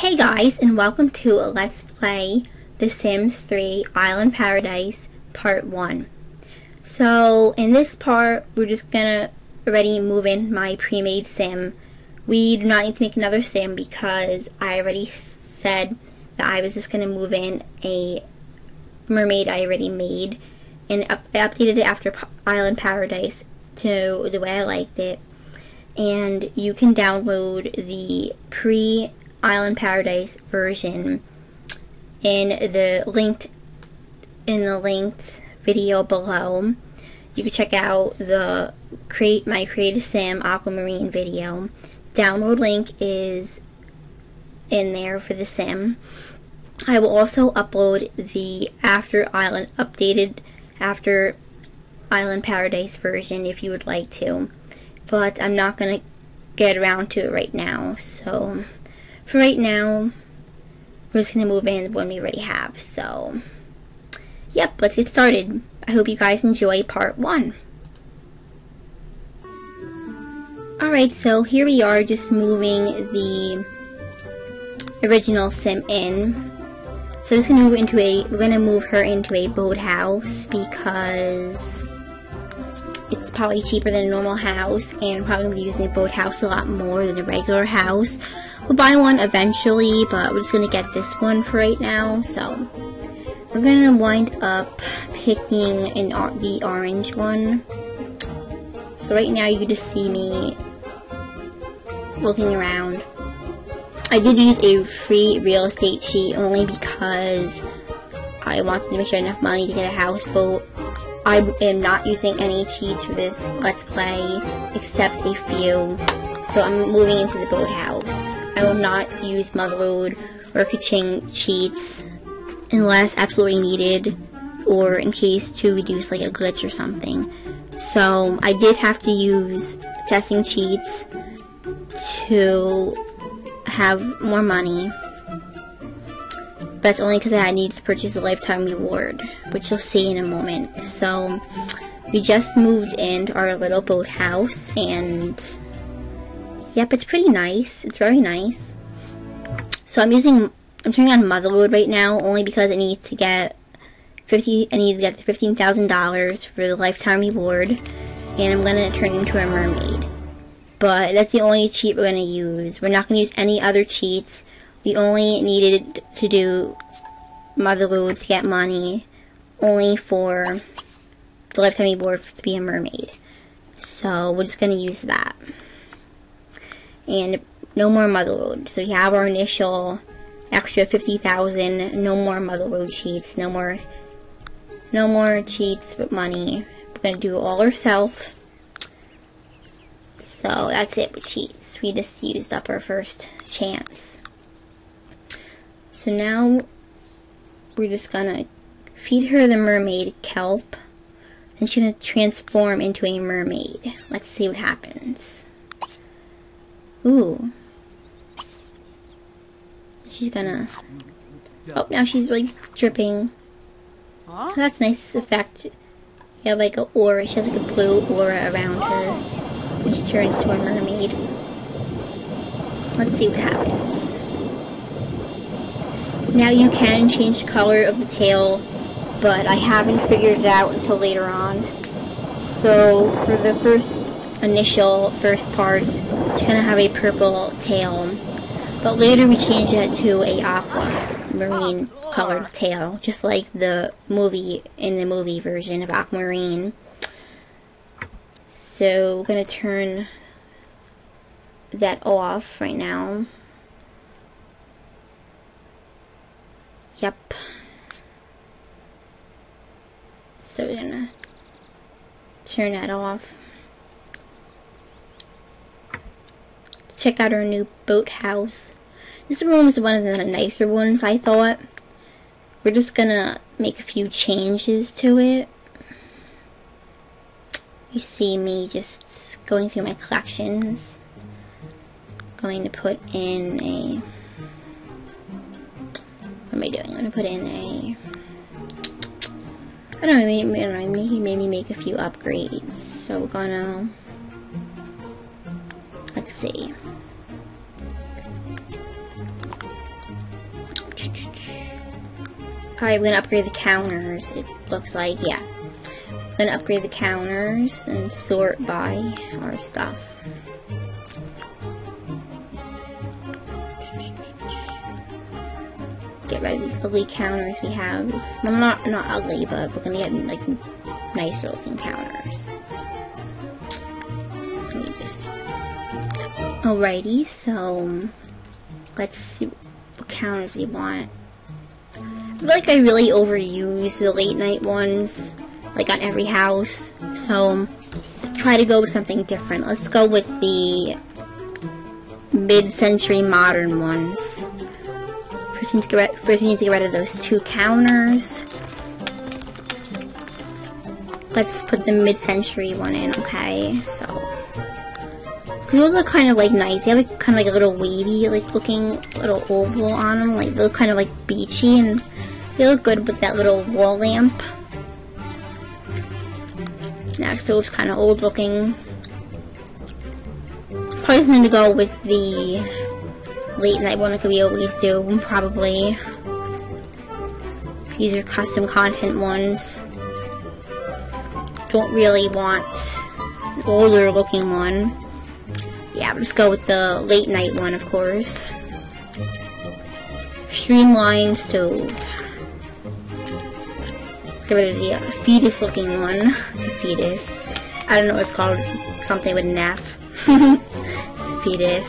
Hey guys, and welcome to Let's Play The Sims 3 Island Paradise Part 1. So in this part, we're just gonna already move in my pre-made sim. We do not need to make another sim because I already said that I was just gonna move in a mermaid I already made, and I updated it after Island Paradise to the way I liked it. And you can download the Island Paradise version in the linked video below. You can check out the create a sim Aquamarine video. Download link is in there for the sim. I will also upload the updated after Island Paradise version if you would like to, but I'm not gonna get around to it right now. So for right now, we're just going to move in when we already have. So, yep, let's get started. I hope you guys enjoy part 1. Alright, so here we are just moving the original sim in. So just going to move her into a boathouse because it's probably cheaper than a normal house, and probably using a boathouse a lot more than a regular house. We'll buy one eventually, but we're just going to get this one for right now. So we're going to wind up picking the orange one. So right now you can just see me looking around. I did use a free real estate sheet only because I wanted to make sure I had enough money to get a houseboat. I am not using any cheats for this Let's Play except a few. So I'm moving into the boathouse. I will not use Motherload or Kaching cheats unless absolutely needed, or in case to reduce like a glitch or something. So I did have to use testing cheats to have more money, but that's only because I needed to purchase a lifetime reward, which you'll see in a moment. So we just moved into our little boathouse, and yep, it's pretty nice. It's very nice. So I'm turning on Motherload right now only because I need to get the $15,000 for the lifetime reward, and I'm gonna turn into a mermaid. But that's the only cheat we're gonna use. We're not gonna use any other cheats. We only needed to do Motherload to get money, only for the lifetime reward to be a mermaid. So we're just gonna use that. And no more Motherload. So we have our initial extra 50,000. No more Motherload cheats. No more cheats with money. We're gonna do it all ourselves. So that's it with cheats. We just used up our first chance. So now we're just gonna feed her the mermaid kelp, and she's gonna transform into a mermaid. Let's see what happens. Ooh. She's gonna... Oh, now she's like dripping. So that's a nice effect. Yeah, like an aura. She has like a blue aura around her, which turns to a mermaid. Let's see what happens. Now you can change the color of the tail, but I haven't figured it out until later on. So for the first parts, she's gonna have a purple tail, but later we change that to a aquamarine colored tail, just like in the movie version of Aquamarine. So we're gonna turn that off right now. Yep. So we're gonna turn that off. Check out our new boathouse. This room is one of the nicer ones, I thought. We're just gonna make a few changes to it. You see me just going through my collections. Going to put in a... What am I doing? I'm gonna put in a... I don't know, maybe make a few upgrades. So we're gonna... Let's see. Probably gonna upgrade the counters, it looks like, yeah. We're gonna upgrade the counters and sort by our stuff. Get rid of these ugly counters we have. Well, not ugly, but we're gonna get like nice looking counters. Let me just. Alrighty, so let's see what counters we want. I feel like I really overuse the late night ones, like on every house. So try to go with something different. Let's go with the mid-century modern ones. First, we need to get rid of those two counters. Let's put the mid-century one in, okay? So, those look kind of like nice. They have like, kind of like a little wavy, like looking little oval on them. Like they look kind of like beachy, and they look good with that little wall lamp. That stove's kind of old looking. Probably going to go with the late night one, like we always do, probably. These are custom content ones. Don't really want an older looking one. Yeah, we'll just go with the late night one, of course. Streamlined stove. Get rid of the fetus looking one. The fetus. I don't know what it's called. Something with an F. Fetus.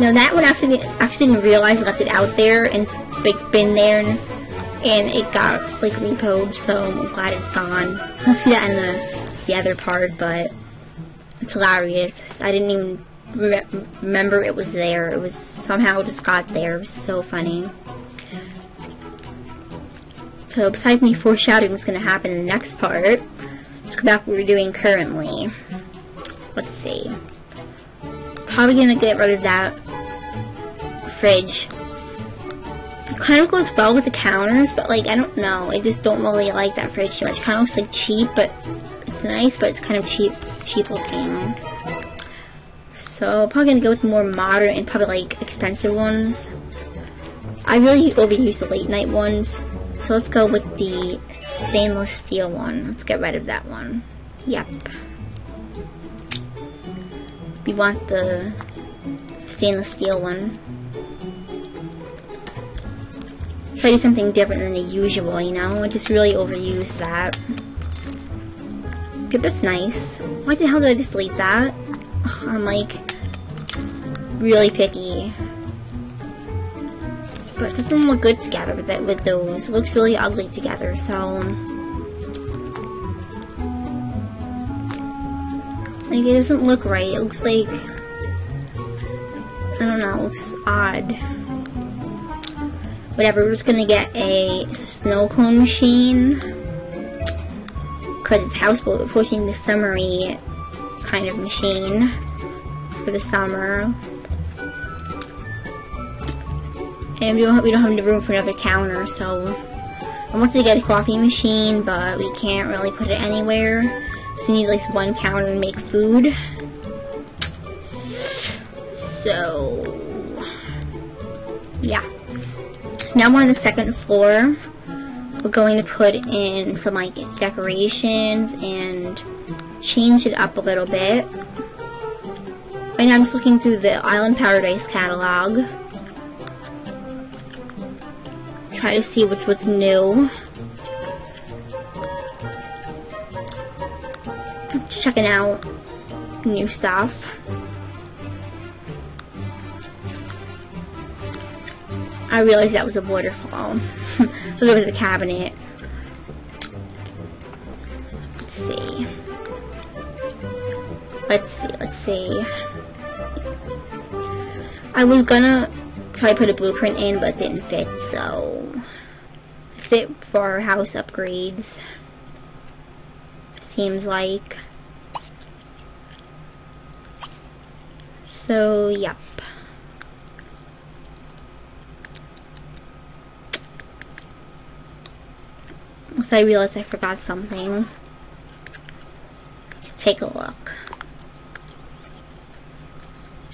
No, that one actually didn't realize I left it out there, and it's been there, and it got like repoed, so I'm glad it's gone. I'll see that in the other part, but it's hilarious. I didn't even remember it was there. It was somehow just got there. It was so funny. So besides me foreshadowing what's going to happen in the next part, let's go back to what we're doing currently. Let's see. Probably gonna get rid of that fridge. It kind of goes well with the counters, but like, I don't know, I just don't really like that fridge too much. It kind of looks like cheap, but it's nice, but it's kind of cheap looking. So probably gonna go with more modern and probably like expensive ones. I really overuse the late night ones, so let's go with the stainless steel one. Let's get rid of that one. Yep. We want the stainless steel one. Try to do something different than the usual, you know? I just really overuse that. Yep, that's nice. Why the hell did I just delete that? Ugh, I'm like, really picky. But it doesn't look good together with those. It looks really ugly together, so like, it doesn't look right. It looks like, I don't know, it looks odd. Whatever, we're just gonna get a snow cone machine. Because it's houseboat, forcing the summery kind of machine for the summer. And we don't have any room for another counter, so I want to get a coffee machine, but we can't really put it anywhere. So we need at least one counter to make food. So yeah. So now we're on the second floor. We're going to put in some like decorations and change it up a little bit. Right now I'm just looking through the Island Paradise catalog. Try to see what's new. Checking out new stuff. I realized that was a waterfall. So there was the cabinet. Let's see. Let's see. I was gonna try to put a blueprint in, but it didn't fit, so it's it for our house upgrades. Seems like. So, yep. Once I realized I forgot something. Let's take a look.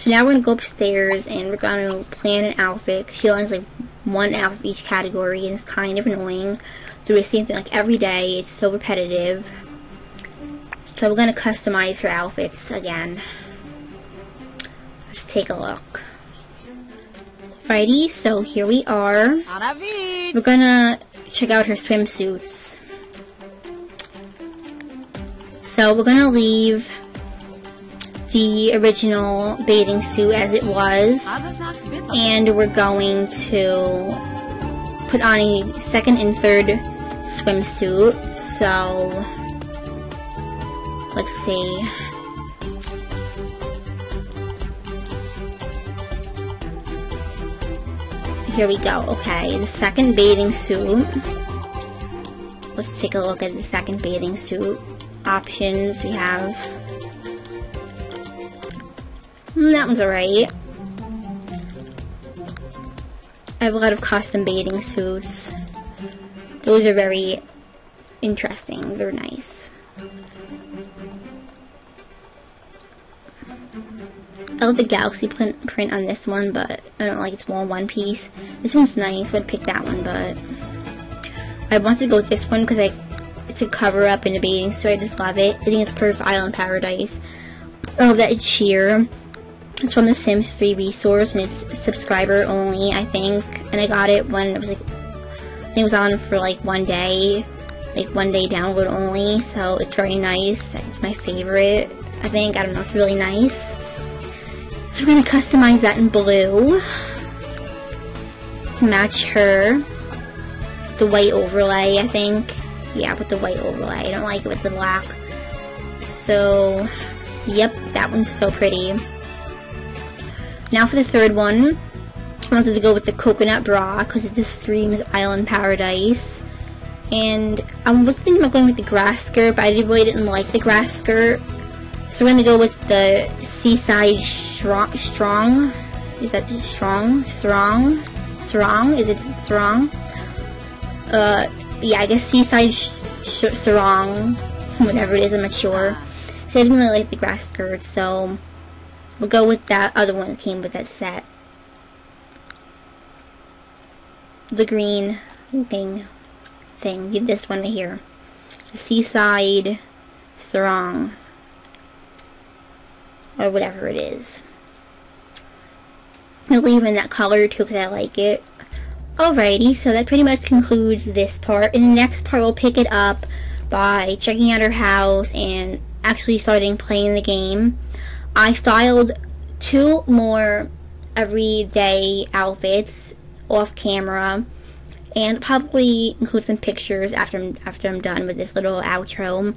So now we're gonna go upstairs and we're gonna plan an outfit. She only has like one outfit of each category, and it's kind of annoying. Do the same thing like every day. It's so repetitive. So we're gonna customize her outfits again. Let's take a look. Alrighty, so here we are. We're gonna check out her swimsuits. So we're gonna leave the original bathing suit as it was, and we're going to put on a second and third swimsuit. So let's see. Here we go. Okay, the second bathing suit. Let's take a look at the second bathing suit options we have. That one's alright. I have a lot of custom bathing suits. Those are very interesting. They're nice. I love the galaxy print on this one, but I don't like it's more one piece. This one's nice. I would pick that one, but I want to go with this one because it's a cover up in a bathing suit. I just love it. I think it's perfect for Island Paradise. I love that it's sheer. It's from the Sims 3 resource, and it's subscriber only, I think. And I got it when it was like, I think it was on for like one day download only. So it's very nice. It's my favorite, I think. I don't know. It's really nice. So we're going to customize that in blue to match her. The white overlay, I think. Yeah, with the white overlay. I don't like it with the black. So, yep, that one's so pretty. Now for the third one, I wanted to go with the coconut bra because it just screams Island Paradise. And I was thinking about going with the grass skirt, but I really didn't like the grass skirt. So we're going to go with the Seaside Strong, is that Strong? Sarong? Is it Sarong? Yeah, I guess Seaside Sarong, whatever it is, I'm not sure. So I didn't really like the grass skirt, so we'll go with that other one that came with that set. The green thing, give this one right here. The Seaside Sarong. Or whatever it is. I'll leave in that color too because I like it. Alrighty, so that pretty much concludes this part. In the next part, we'll pick it up by checking out her house and actually starting playing the game. I styled two more everyday outfits off camera, and probably include some pictures after I'm done with this little outro.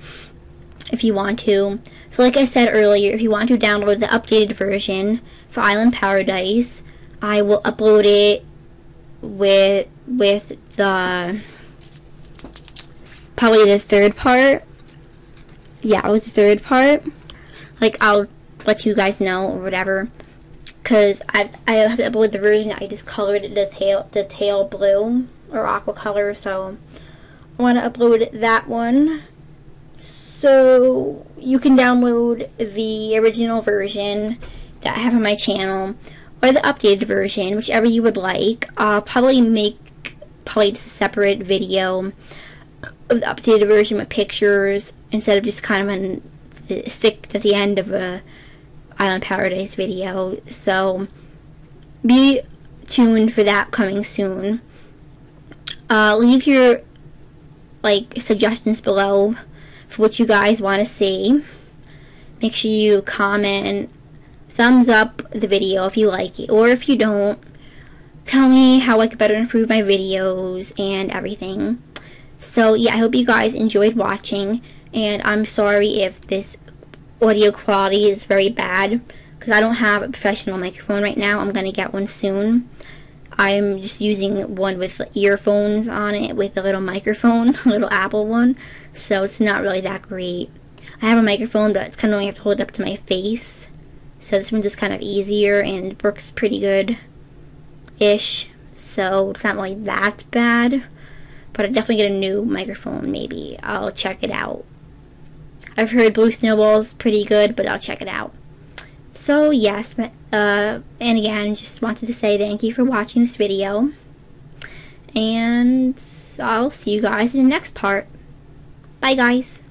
If you want to. So like I said earlier, if you want to download the updated version for Island Paradise, I will upload it with the probably the third part. Yeah, with the third part. Like I'll let you guys know or whatever, because I have to upload the version. I just colored it the tail blue or aqua color, so I want to upload that one. So you can download the original version that I have on my channel, or the updated version, whichever you would like. I'll probably make just a separate video of the updated version with pictures instead of just kind of a stick at the end of a Island Paradise video. So be tuned for that coming soon. Leave your suggestions below. What you guys want to see. Make sure you comment, thumbs up the video if you like it, or if you don't, tell me how I could better improve my videos and everything. So yeah, I hope you guys enjoyed watching, and I'm sorry if this audio quality is very bad because I don't have a professional microphone right now. I'm gonna get one soon. I'm just using one with earphones on it with a little microphone, a little Apple one, so it's not really that great. I have a microphone, but it's kind of annoying. I have to hold it up to my face, so this one's just kind of easier and it works pretty good-ish, so it's not really that bad, but I'll definitely get a new microphone maybe. I'll check it out. I've heard Blue Snowball's pretty good, but I'll check it out. So yes, and again, just wanted to say thank you for watching this video, and I'll see you guys in the next part. Bye guys.